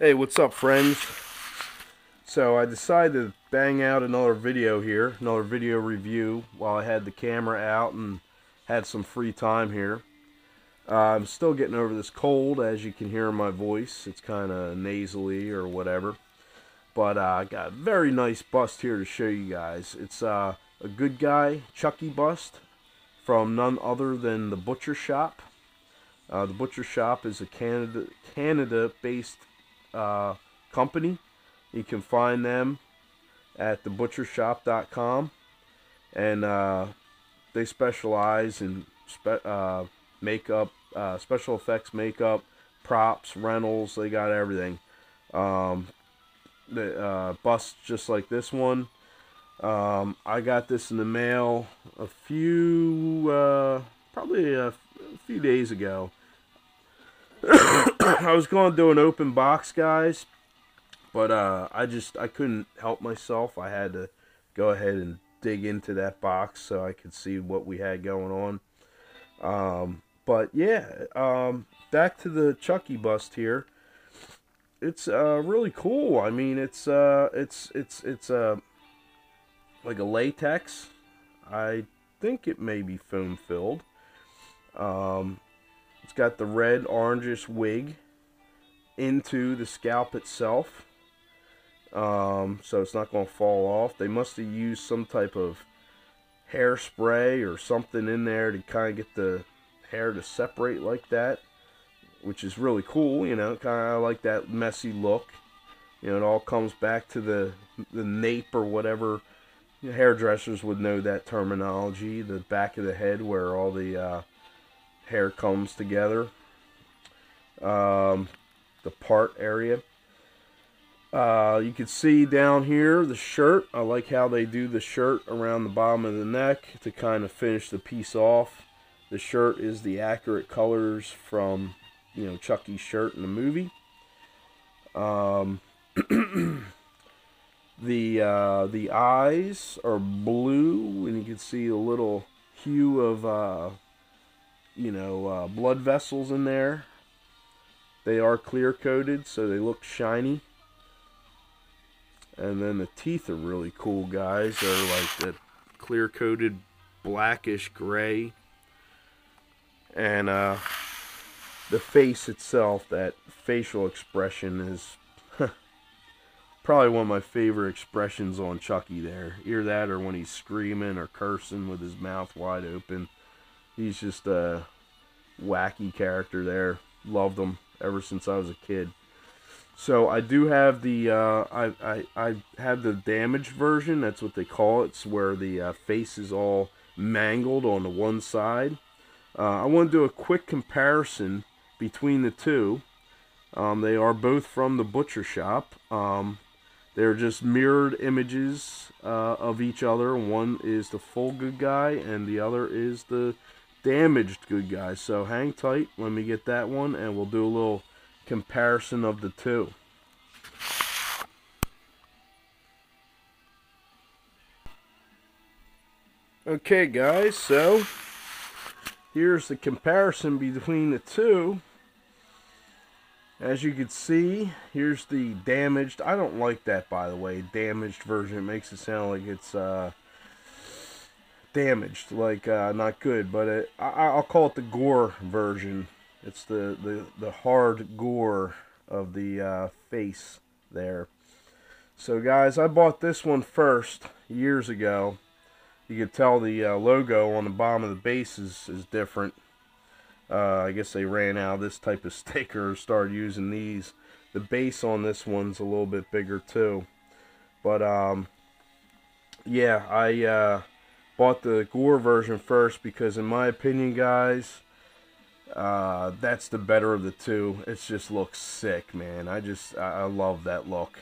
Hey, what's up, friends? So I decided to bang out another video here, another video review, while I had the camera out and had some free time here. I'm still getting over this cold, as you can hear in my voice. It's kind of nasally or whatever. But I got a very nice bust here to show you guys. It's a Good Guy Chucky bust from none other than The Butcher Shop. The Butcher Shop is a Canada-based company. You can find them at thebutchershop.com, and they specialize in makeup, special effects, makeup, props, rentals. They got everything. The busts just like this one. I got this in the mail probably a few days ago. I was going to do an open box, guys, but I couldn't help myself. I had to go ahead and dig into that box so I could see what we had going on. But yeah, back to the Chucky bust here. It's really cool. I mean, it's like a latex. I think it may be foam filled. It's got the red orangish wig into the scalp itself, so it's not going to fall off. They must have used some type of hairspray or something in there to kind of get the hair to separate like that, which is really cool. You know, kind of like that messy look. You know, it all comes back to the nape or whatever. You know, hairdressers would know that terminology. The back of the head where all the hair comes together, the part area. You can see down here the shirt. I like how they do the shirt around the bottom of the neck to kind of finish the piece off. The shirt is the accurate colors from, you know, Chucky's shirt in the movie. The eyes are blue, and you can see a little hue of blood vessels in there. They are clear coated, so they look shiny. And then the teeth are really cool, guys. They're like that clear coated blackish gray. And the face itself, that facial expression is probably one of my favorite expressions on Chucky there. Either that or when he's screaming or cursing with his mouth wide open. He's just a wacky character there. Loved him ever since I was a kid. So I do have the I have the damaged version. That's what they call it. It's where the face is all mangled on the one side. I want to do a quick comparison between the two. They are both from The Butcher Shop. They're just mirrored images of each other. One is the full Good Guy, and the other is the damaged Good Guy. So hang tight, let me get that one, and we'll do a little comparison of the two. Okay, guys, so here's the comparison between the two. As you can see, here's the damaged. I don't like that, by the way, damaged version. It makes it sound like it's damaged, like not good. But I'll call it the gore version. It's the hard gore of the face there. So, guys, I bought this one first years ago. You can tell the logo on the bottom of the base is different. I guess they ran out of this type of sticker and started using these. The base on this one's a little bit bigger too. But yeah, I bought the gore version first because, in my opinion, guys, that's the better of the two. It just looks sick, man. I love that look.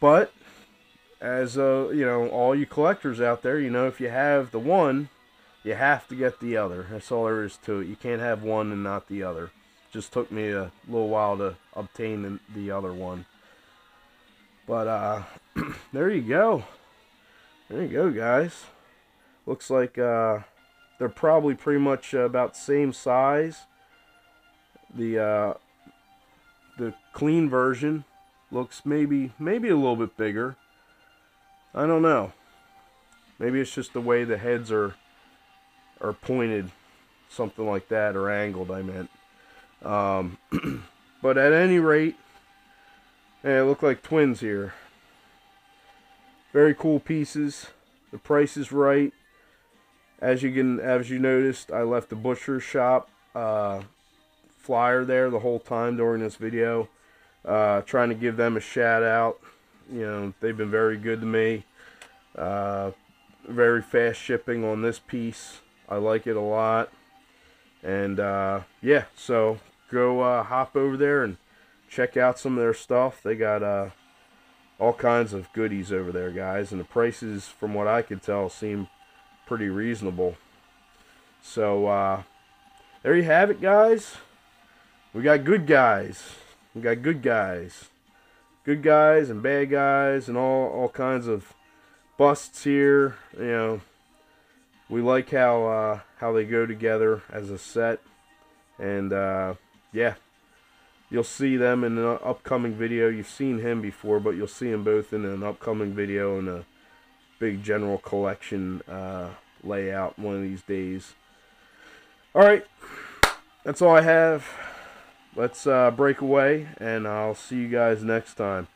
But as you know, all you collectors out there, you know, if you have the one, you have to get the other. That's all there is to it. You can't have one and not the other. Just took me a little while to obtain the other one. But there you go. There you go, guys. Looks like they're probably pretty much about the same size. The clean version looks maybe a little bit bigger. I don't know. Maybe it's just the way the heads are pointed, something like that, or angled, I meant. But at any rate, they look like twins here. Very cool pieces. The price is right. As you noticed, I left the Butcher Shop flyer there the whole time during this video, trying to give them a shout out. You know, they've been very good to me. Very fast shipping on this piece. I like it a lot. And yeah, so go hop over there and check out some of their stuff. They got all kinds of goodies over there, guys, and the prices, from what I could tell, seem pretty reasonable. So there you have it, guys. We got good guys. We got good guys. Good guys and bad guys and all kinds of busts here. You know, we like how they go together as a set. And yeah, you'll see them in an upcoming video. You've seen him before, but you'll see them both in an upcoming video in a big general collection layout one of these days. Alright, that's all I have. Let's break away, and I'll see you guys next time.